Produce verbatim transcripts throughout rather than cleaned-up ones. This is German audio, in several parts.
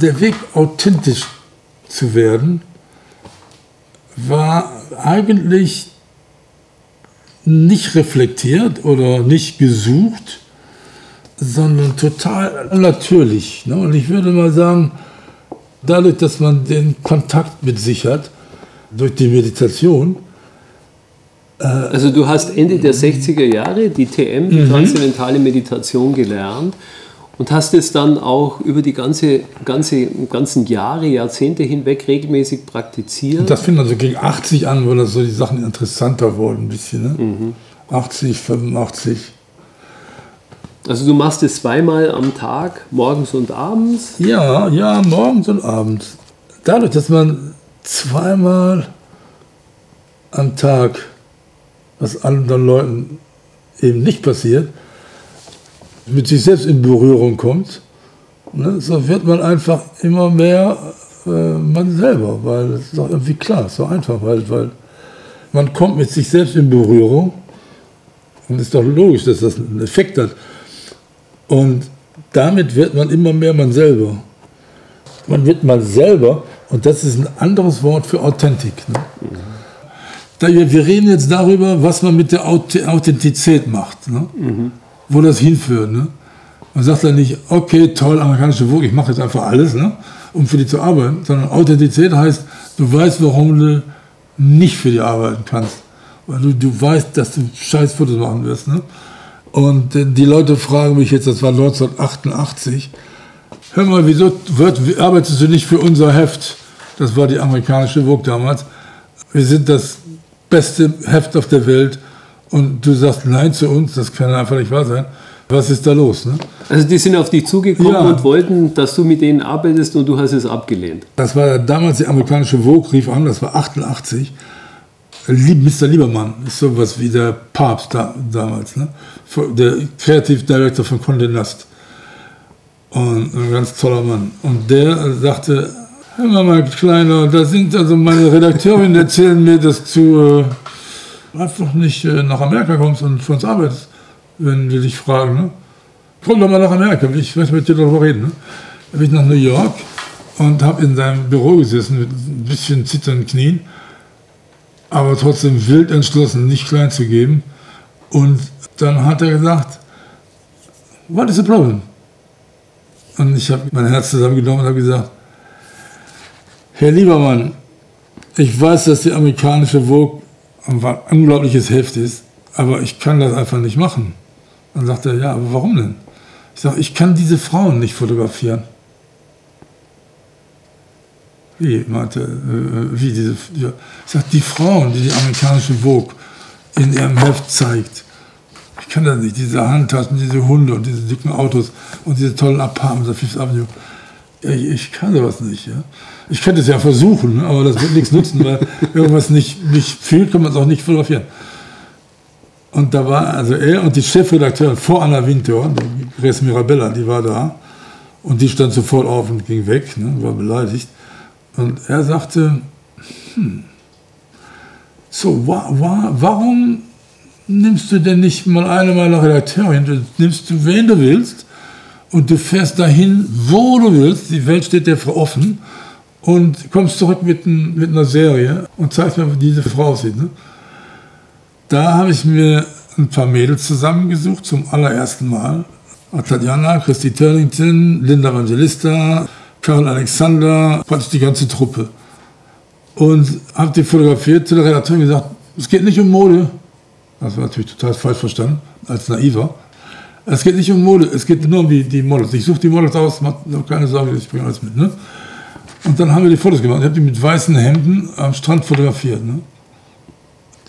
der Weg, authentisch zu werden, war eigentlich nicht reflektiert oder nicht gesucht, sondern total natürlich. Ne? Und ich würde mal sagen, dadurch, dass man den Kontakt mit sich hat, durch die Meditation. Äh also du hast Ende der sechziger Jahre die T M, die mhm. Transzendentale Meditation, gelernt und hast es dann auch über die ganze, ganze, ganzen Jahre, Jahrzehnte hinweg regelmäßig praktiziert. Und das fing also gegen achtzig an, wo das so die Sachen interessanter wurden ein bisschen. Ne? Mhm. achtzig, fünfundachtzig. Also du machst es zweimal am Tag, morgens und abends? Ja, ja, morgens und abends. Dadurch, dass man zweimal am Tag, was anderen Leuten eben nicht passiert, mit sich selbst in Berührung kommt, ne, so wird man einfach immer mehr äh, man selber, weil es ist doch irgendwie klar, so einfach, weil, weil man kommt mit sich selbst in Berührung und es ist doch logisch, dass das einen Effekt hat. Und damit wird man immer mehr man selber. Man wird man selber, und das ist ein anderes Wort für Authentik. Ne? Mhm. Da wir, wir reden jetzt darüber, was man mit der Authentizität macht, ne? Mhm. Wo das hinführt. Ne? Man sagt dann nicht, okay, toll, amerikanische Vogue, ich mache jetzt einfach alles, ne, um für die zu arbeiten, sondern Authentizität heißt, du weißt, warum du nicht für die arbeiten kannst. Weil du, du weißt, dass du scheiß Fotos machen wirst. Ne? Und die Leute fragen mich jetzt, das war neunzehnhundertachtundachtzig, hör mal, wieso arbeitest du nicht für unser Heft? Das war die amerikanische Vogue damals. Wir sind das beste Heft auf der Welt und du sagst Nein zu uns, das kann einfach nicht wahr sein. Was ist da los? Ne? Also die sind auf dich zugekommen, ja, und wollten, dass du mit denen arbeitest, und du hast es abgelehnt. Das war damals die amerikanische Vogue, rief an, das war achtundachtzig. Mister Liebermann ist sowas wie der Papst da, damals, ne? Der Creative Director von Condé Nast. Und ein ganz toller Mann. Und der sagte, hör mal, mal Kleiner, da sind also meine Redakteurinnen, erzählen mir, dass du äh, einfach nicht äh, nach Amerika kommst und für uns arbeitest, wenn die dich fragen. Ne? Komm doch mal nach Amerika, ich möchte mit dir darüber reden. Ne? Da bin ich nach New York und habe in seinem Büro gesessen, mit ein bisschen zitternden Knien, aber trotzdem wild entschlossen, nicht klein zu geben. Und dann hat er gesagt, what is the problem? Und ich habe mein Herz zusammengenommen und habe gesagt, Herr Liebermann, ich weiß, dass die amerikanische Vogue ein unglaubliches Heft ist, aber ich kann das einfach nicht machen. Dann sagt er, ja, aber warum denn? Ich sage, ich kann diese Frauen nicht fotografieren. Wie, meinte, äh, wie diese, ja. Ich sage, die Frauen, die die amerikanische Vogue in ihrem Heft zeigt, ich kann das nicht, diese Handtaschen, diese Hunde und diese dicken Autos und diese tollen Apartments auf Fifth Avenue, ich, ich kann sowas nicht. Ja. Ich könnte es ja versuchen, aber das wird nichts nutzen, weil irgendwas nicht, nicht fühlt, kann man es auch nicht fotografieren. Und da war also er und die Chefredakteurin vor Anna Wintour, Grace Mirabella, die war da und die stand sofort auf und ging weg, ne, war beleidigt. Und er sagte, hm, so, wa, wa, warum nimmst du denn nicht mal eine meiner Redakteurin? Du nimmst du, wen du willst, und du fährst dahin, wo du willst, die Welt steht dir offen, und kommst zurück mit, ein, mit einer Serie und zeigst mir, wie diese Frau aussieht. Ne? Da habe ich mir ein paar Mädels zusammengesucht, zum allerersten Mal. Ataliana, Christy Turlington, Linda Evangelista, Karl Alexander, praktisch die ganze Truppe. Und habe die fotografiert, zu der Redakteurin gesagt, es geht nicht um Mode. Das war natürlich total falsch verstanden, als naiver. Es geht nicht um Mode, es geht nur um die, die Models. Ich suche die Models aus, macht keine Sorge, ich bringe alles mit. Ne? Und dann haben wir die Fotos gemacht. Ich habe die mit weißen Hemden am Strand fotografiert. Ne?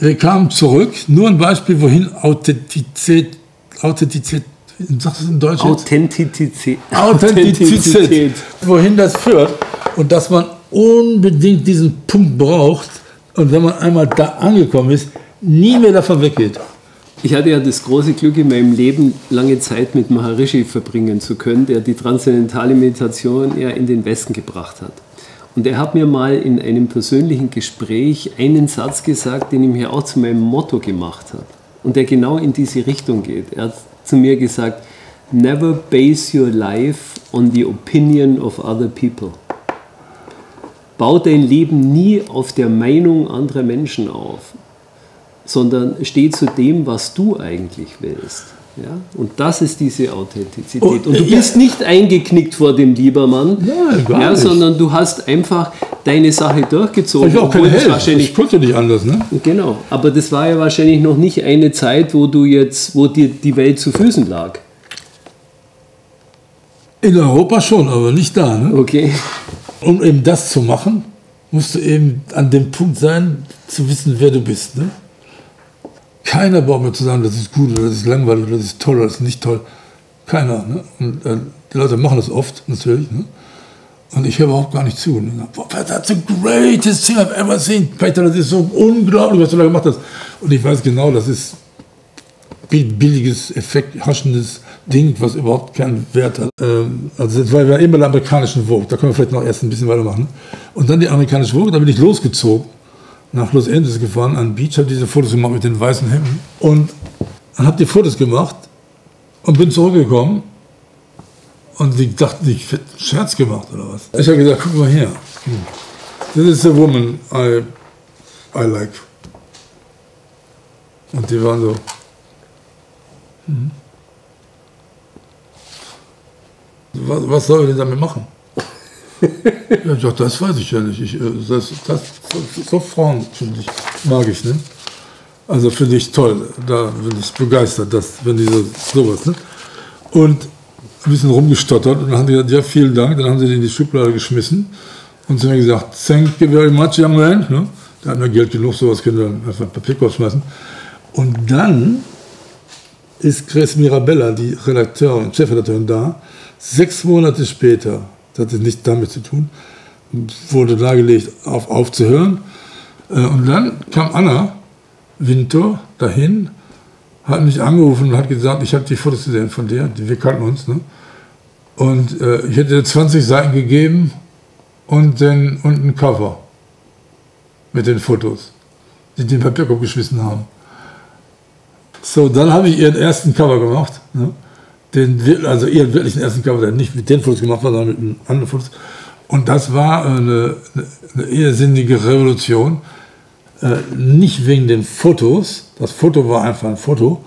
Wir kamen zurück, nur ein Beispiel, wohin Authentizität, Authentizität, sagst du das in Deutsch? Authentizität. Authentizität. Wohin das führt und dass man unbedingt diesen Punkt braucht und wenn man einmal da angekommen ist, nie mehr davon weggeht. Ich hatte ja das große Glück, in meinem Leben lange Zeit mit Maharishi verbringen zu können, der die transzendentale Meditation ja in den Westen gebracht hat. Und er hat mir mal in einem persönlichen Gespräch einen Satz gesagt, den ich mir auch zu meinem Motto gemacht habe und der genau in diese Richtung geht. Er hat zu mir gesagt, Never base your life on the opinion of other people. Bau dein Leben nie auf der Meinung anderer Menschen auf, sondern steh zu dem, was du eigentlich willst. Ja? Und das ist diese Authentizität. Oh, und du ja. bist nicht eingeknickt vor dem Liebermann, ja, ja, sondern du hast einfach deine Sache durchgezogen. Ich, auch keine Hälfte. Wahrscheinlich, ich konnte nicht anders. Ne? Genau, aber das war ja wahrscheinlich noch nicht eine Zeit, wo, du jetzt, wo dir die Welt zu Füßen lag. In Europa schon, aber nicht da. Ne? Okay. Um eben das zu machen, musst du eben an dem Punkt sein, zu wissen, wer du bist. Ne? Keiner baut mir zusammen, das ist gut, oder das ist langweilig, oder das ist toll, oder das ist nicht toll. Keiner. Ne? Und äh, die Leute machen das oft, natürlich. Ne? Und ich höre überhaupt gar nicht zu. Ne? That's the greatest thing I've ever seen. Peter, das ist so unglaublich, was du da gemacht hast. Und ich weiß genau, das ist ein billiges, effekthaschendes Ding, was überhaupt keinen Wert hat. Ähm, also das war ja immer der amerikanischen Vogue, da können wir vielleicht noch erst ein bisschen weitermachen. Und dann die amerikanische Vogue, da bin ich losgezogen, nach Los Angeles gefahren, an den Beach, habe diese Fotos gemacht mit den weißen Hemden und dann habe die Fotos gemacht und bin zurückgekommen und die dachten, ich hätte einen Scherz gemacht oder was. Ich habe gesagt, guck mal her, this is the woman I, I like. Und die waren so, hm. Was soll ich denn damit machen? Ja, ich dachte, das weiß ich ja nicht. Ich, das, das, so Frauen finde ich, mag ich. Ne? Also finde ich toll. Da bin ich begeistert, dass, wenn die so, sowas. Ne? Und ein bisschen rumgestottert. Und dann haben die gesagt, ja, vielen Dank. Dann haben sie die in die Schublade geschmissen. Und sie haben gesagt, thank you very much, young man. Ne? Da hatten wir Geld genug, sowas können wir einfach ein Papierkorb schmeißen. Und dann ist Grace Mirabella, die Redakteurin, Chefredakteurin da. Sechs Monate später, das hatte nichts damit zu tun, wurde dargelegt, auf, aufzuhören. Und dann kam Anna Wintour dahin, hat mich angerufen und hat gesagt, ich habe die Fotos gesehen von der, wir kannten uns. Ne? Und äh, ich hätte zwanzig Seiten gegeben und, den, und ein Cover mit den Fotos, die den Papierkorb geschmissen haben. So, dann habe ich ihren ersten Cover gemacht. Ne? Den, also ihren wirklichen ersten Cover, der nicht mit den Fotos gemacht war, sondern mit anderen Fotos. Und das war eine, eine irrsinnige Revolution. Äh, nicht wegen den Fotos, das Foto war einfach ein Foto,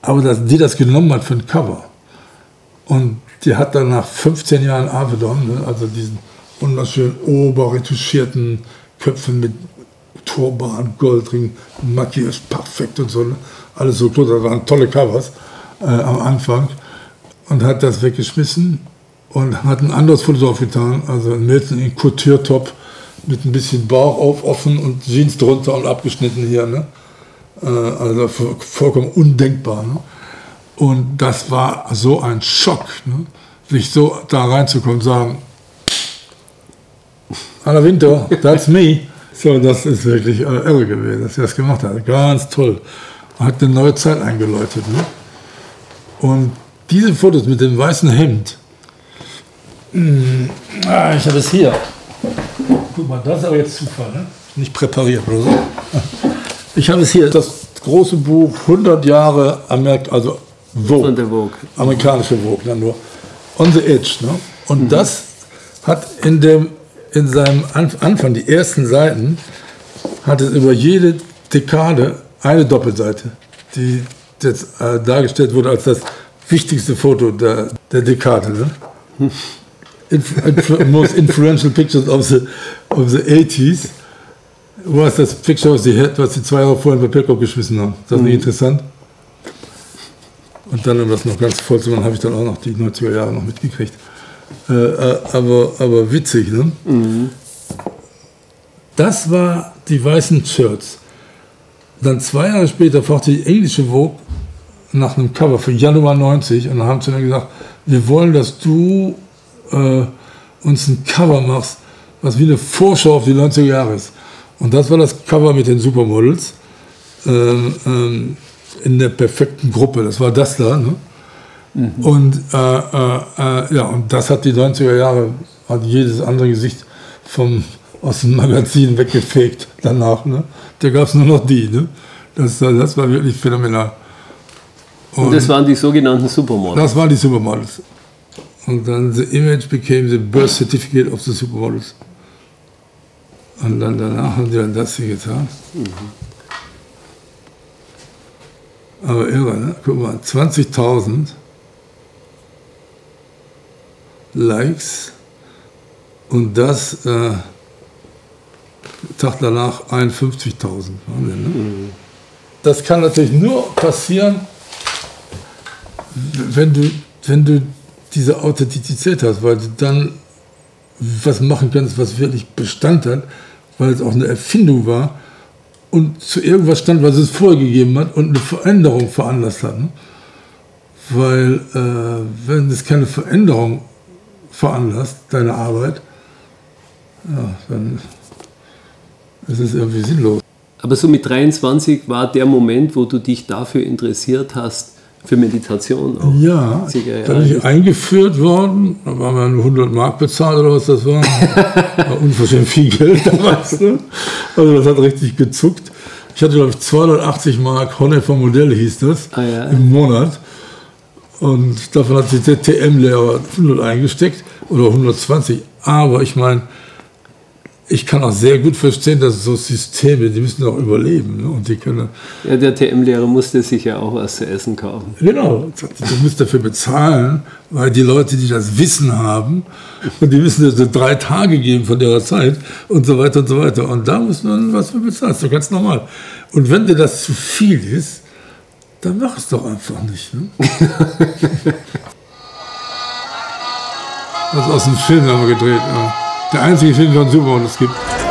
aber dass die das genommen hat für ein Cover. Und die hat dann nach fünfzehn Jahren Avedon, ne, also diesen wunderschönen oberretuschierten Köpfen mit Turban, Goldring, Maquillage, perfekt und so, ne, alles so klar, das waren tolle Covers. Äh, am Anfang und hat das weggeschmissen und hat ein anderes Foto aufgetan, also ein Mädchen in Couture-Top mit ein bisschen Bauch auf, offen und Jeans drunter und abgeschnitten hier, ne? äh, also vollkommen undenkbar, ne? Und das war so ein Schock, ne? Sich so da reinzukommen und sagen, Anna Wintour, that's me. So, das ist wirklich äh, irre gewesen, dass sie das gemacht hat, ganz toll, hat eine neue Zeit eingeläutet, ne? Und diese Fotos mit dem weißen Hemd, ah, ich habe es hier. Guck mal, das ist aber jetzt Zufall, ne? Nicht präpariert oder so. Ich habe es hier, das große Buch hundert Jahre Amerik also Vogue, Vogue, amerikanische Vogue, dann nur On the Edge. Ne? Und mhm. das hat in dem, in seinem Anfang, die ersten Seiten, hat es über jede Dekade eine Doppelseite, die jetzt äh, dargestellt wurde als das wichtigste Foto der, der Dekade. Ne? Inf influ most influential pictures of the, of the eighties was das Picture, was sie hat, was sie zwei Jahre vorher in Papierkorb geschmissen haben. Das ist mhm. nicht interessant. Und dann, um das noch ganz voll zu machen, habe ich dann auch noch die neunziger Jahre noch mitgekriegt. Äh, äh, aber, aber witzig, ne? Mhm. Das war die weißen Shirts. Dann zwei Jahre später fragte die englische Vogue nach einem Cover für Januar neunzig und dann haben sie mir gesagt, wir wollen, dass du äh, uns ein Cover machst, was wie eine Vorschau auf die neunziger Jahre ist. Und das war das Cover mit den Supermodels ähm, ähm, in der perfekten Gruppe. Das war das da. Ne? Mhm. Und, äh, äh, äh, ja, und das hat die neunziger Jahre, hat jedes andere Gesicht vom aus dem Magazin weggefegt danach. Ne? Da gab es nur noch die. Ne? Das, das war wirklich phänomenal. Und, und das waren die sogenannten Supermodels. Das waren die Supermodels. Und dann the image became the birth certificate of the Supermodels. Und dann danach haben die dann das hier getan. Mhm. Aber irre, ne? Guck mal, zwanzigtausend Likes und das äh, Tag danach einundfünfzigtausend. Ne? Das kann natürlich nur passieren, wenn du, wenn du diese Authentizität hast, weil du dann was machen kannst, was wirklich Bestand hat, weil es auch eine Erfindung war und zu irgendwas stand, was es vorgegeben hat und eine Veränderung veranlasst hat. Ne? Weil äh, wenn es keine Veränderung veranlasst, deine Arbeit, ja, dann ist es irgendwie sinnlos. Aber so mit dreiundzwanzig war der Moment, wo du dich dafür interessiert hast, für Meditation auch. Ja, da bin ich eingeführt worden, da waren wir nur hundert Mark bezahlt oder was das war. War unverschämt viel Geld damals. Ne? Also das hat richtig gezuckt. Ich hatte, glaube ich, zweihundertachtzig Mark Honor vom Modell hieß das, ah, ja, im Monat. Und davon hat sich der T M-Lehrer hundert eingesteckt oder hundertzwanzig. Aber ich meine, ich kann auch sehr gut verstehen, dass so Systeme, die müssen auch überleben. Ne? Und die können ja, der T M-Lehrer musste sich ja auch was zu essen kaufen. Genau, du musst dafür bezahlen, weil die Leute, die das Wissen haben, und die wissen, dass sie drei Tage geben von ihrer Zeit und so weiter und so weiter. Und da muss man was für bezahlen, das ist doch ganz normal. Und wenn dir das zu viel ist, dann mach es doch einfach nicht. Ne? Das ist aus dem Film haben wir gedreht. Ja. Der einzige Film von Supermodels, das gibt.